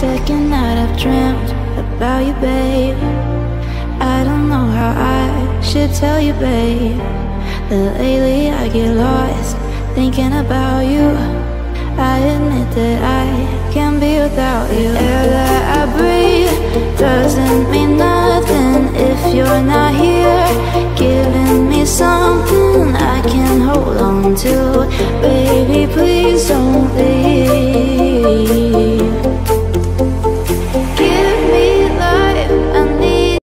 second night I've dreamt about you, babe. I don't know how I should tell you, babe, that lately I get lost thinking about you. I admit that I can't be without you. The air that I breathe doesn't mean nothing if you're not here, giving me something I can hold on to. Baby, please don't leave.